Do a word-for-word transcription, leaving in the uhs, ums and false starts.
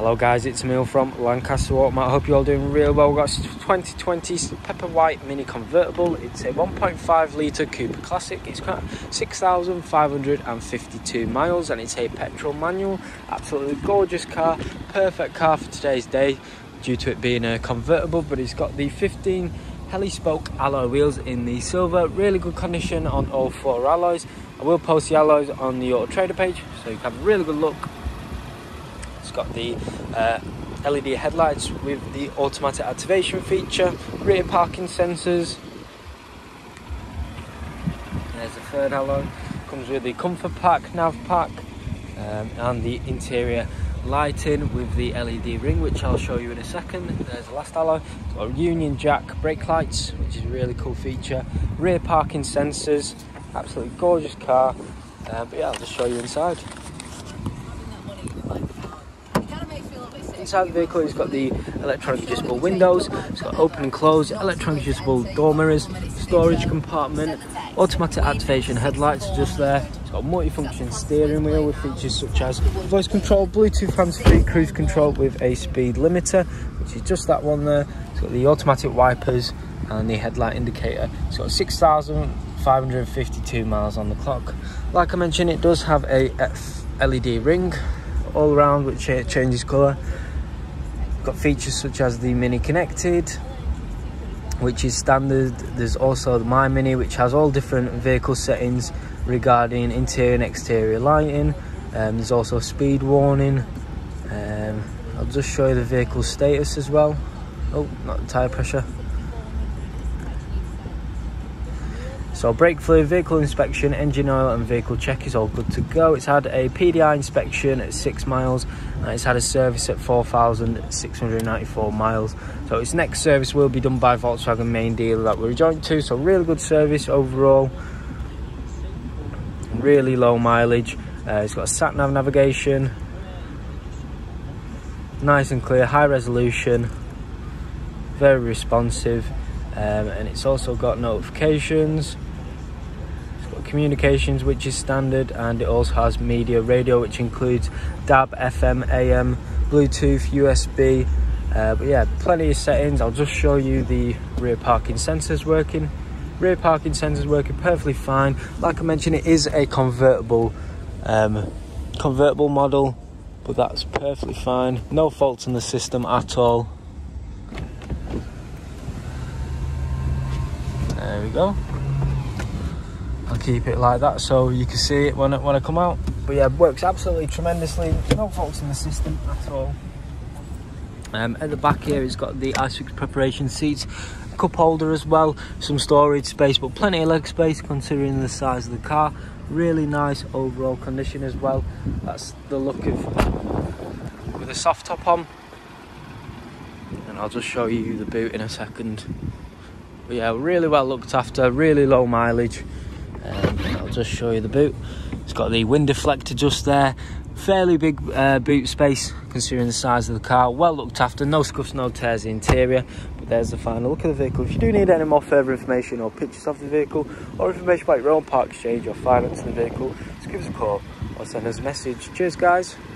Hello guys, it's Emil from Lancaster Automart. I hope you're all doing real well. We've got twenty twenty Pepper White Mini Convertible. It's a one point five litre Cooper Classic. It's got six thousand five hundred fifty-two miles and it's a petrol manual. Absolutely gorgeous car, perfect car for today's day due to it being a convertible, but it's got the fifteen heli-spoke alloy wheels in the silver. Really good condition on all four alloys. I will post the alloys on the Auto Trader page so you can have a really good look. It's got the uh, L E D headlights with the automatic activation feature, rear parking sensors. There's the third alloy. Comes with the comfort pack, nav pack, um, and the interior lighting with the L E D ring, which I'll show you in a second. There's the last alloy. It's got union jack brake lights, which is a really cool feature. Rear parking sensors. Absolutely gorgeous car. Uh, but yeah, I'll just show you inside. Inside the vehicle, it's got the electronic adjustable windows, it's got open and close, electronic adjustable door mirrors, storage compartment, automatic activation headlights are just there. It's got a multifunction steering wheel with features such as voice control, Bluetooth hands-free, cruise control with a speed limiter, which is just that one there. It's got the automatic wipers and the headlight indicator. It's got six thousand five hundred fifty-two miles on the clock. Like I mentioned, it does have a F L E D ring all around, which changes colour. Got features such as the Mini Connected, which is standard. There's also the My Mini, which has all different vehicle settings regarding interior and exterior lighting. Um, there's also speed warning. Um, I'll just show you the vehicle status as well. Oh, not the tyre pressure. So brake fluid, vehicle inspection, engine oil and vehicle check is all good to go. It's had a P D I inspection at six miles and it's had a service at four thousand six hundred ninety-four miles. So its next service will be done by Volkswagen main dealer that we're joined to. So really good service overall, really low mileage. Uh, it's got a sat nav navigation, nice and clear, high resolution, very responsive. Um, and it's also got notifications. Communications, which is standard, and it also has media radio, which includes D A B, F M, A M, Bluetooth, U S B. Uh, but yeah, plenty of settings. I'll just show you the rear parking sensors working. Rear parking sensors working perfectly fine. Like I mentioned, it is a convertible, um, convertible model, but that's perfectly fine. No faults in the system at all. There we go. I'll keep it like that so you can see it when, when I come out. But yeah, it works absolutely tremendously. No faults in the system at all. Um, at the back here, it's got the Isofix preparation seats, cup holder as well, some storage space, but plenty of leg space considering the size of the car. Really nice overall condition as well. That's the look of with a soft top on. And I'll just show you the boot in a second. But yeah, really well looked after, really low mileage. Um, I'll just show you the boot. It's got the wind deflector just there. Fairly big uh, boot space considering the size of the car. Well looked after, no scuffs, no tears the interior. But there's the final look of the vehicle. If you do need any more further information or pictures of the vehicle or information about your own part exchange or financing the vehicle, just give us a call or send us a message. Cheers guys.